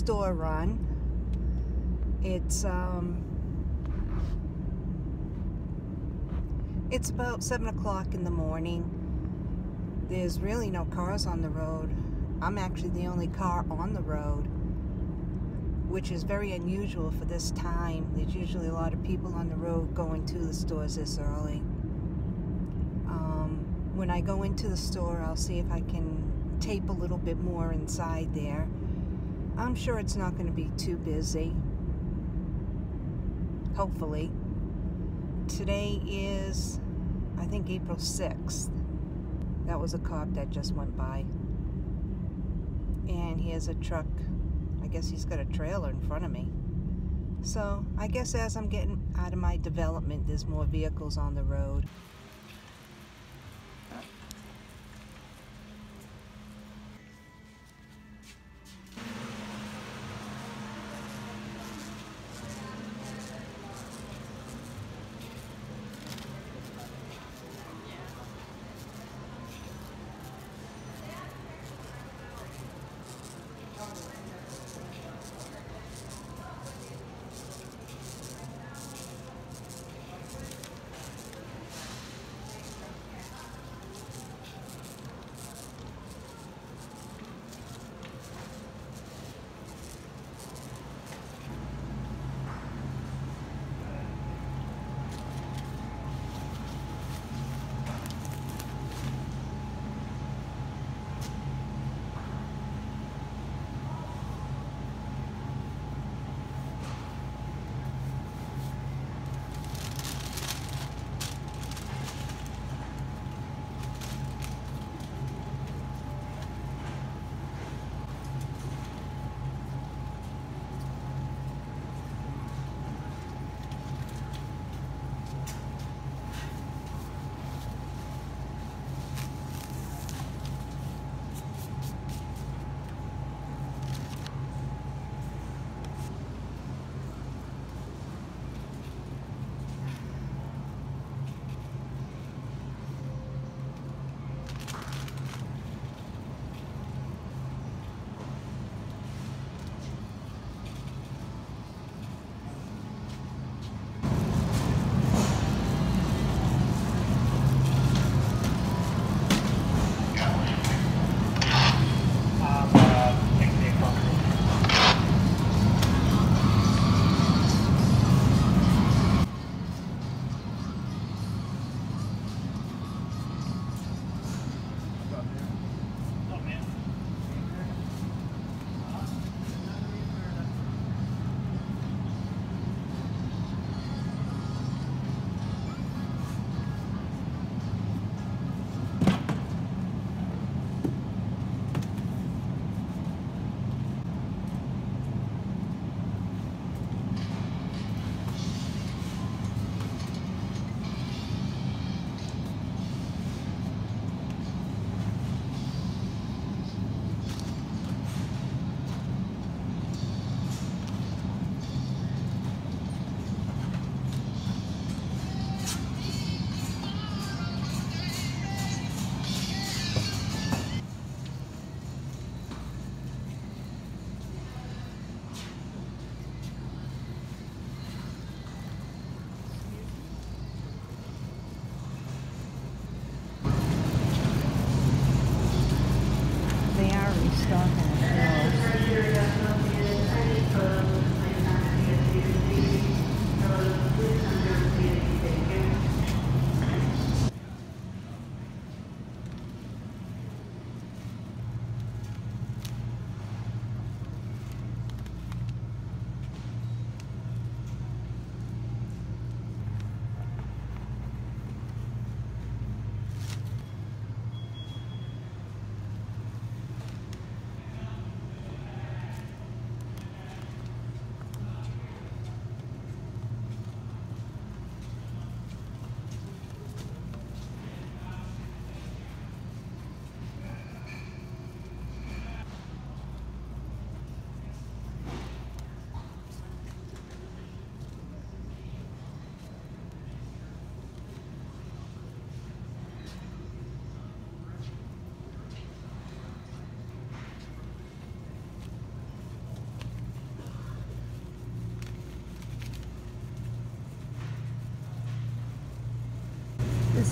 store run. It's about 7 o'clock in the morning. There's really no cars on the road. I'm actually the only car on the road, which is very unusual for this time. There's usually a lot of people on the road going to the stores this early. When I go into the store, I'll see if I can tape a little bit more inside there. I'm sure it's not going to be too busy. Hopefully. Today is, I think, April 6th. That was a cop that just went by. And he has a truck. I guess he's got a trailer in front of me. So I guess as I'm getting out of my development, there's more vehicles on the road.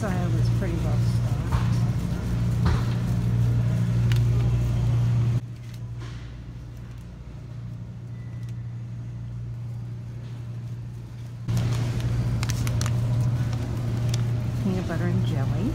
this aisle is pretty well stocked. Peanut butter and jelly.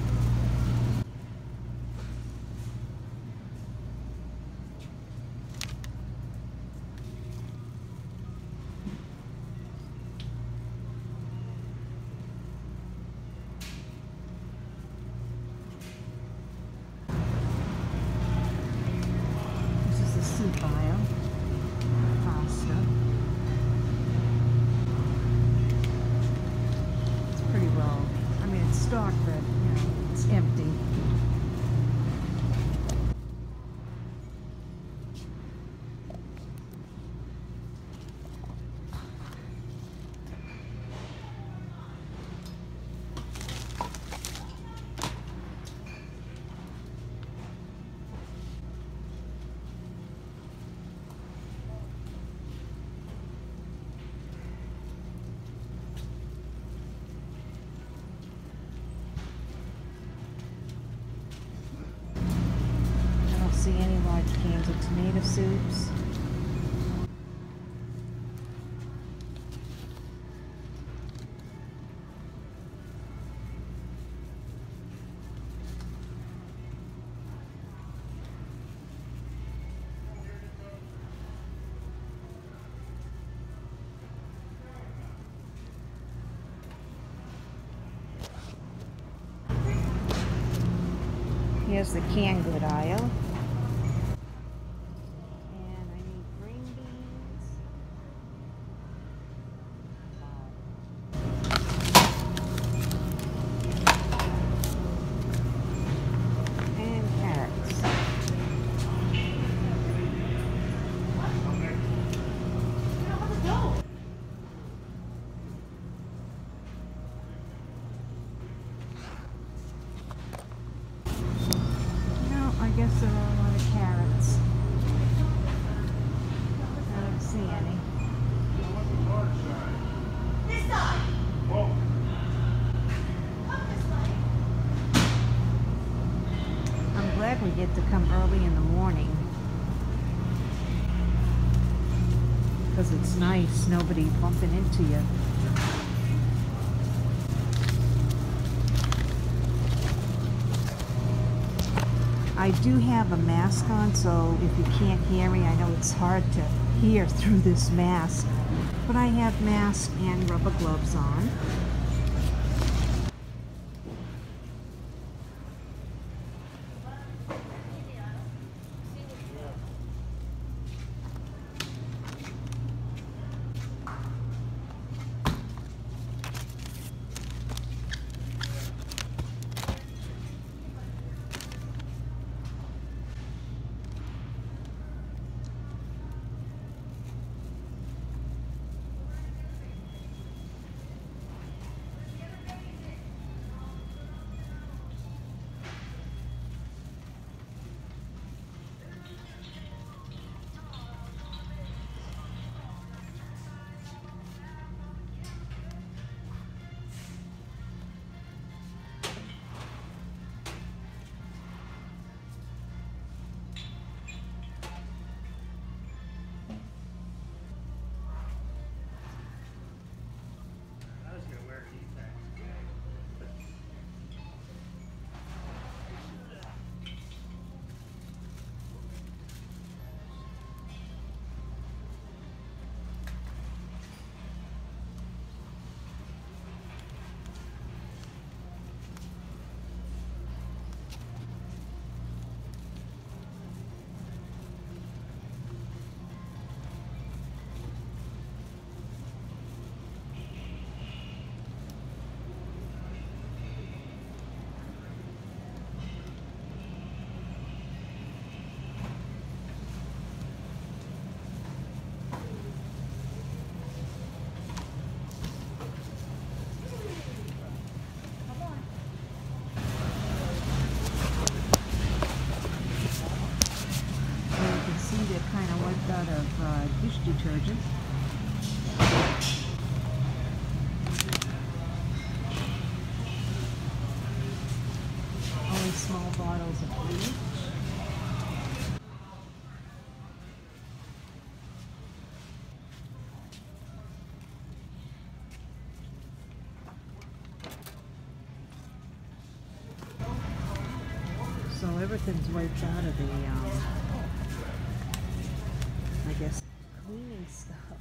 Stock, but you know, it's empty. See any large cans of tomato soups. Here's the canned good aisle. I guess there are a lot of carrots. I don't see any. This side! Whoa. I'm glad we get to come early in the morning. Because it's nice, nobody bumping into you. I do have a mask on, so if you can't hear me, I know it's hard to hear through this mask, but I have mask and rubber gloves on. everything's wiped out of the, I guess, cleaning stuff.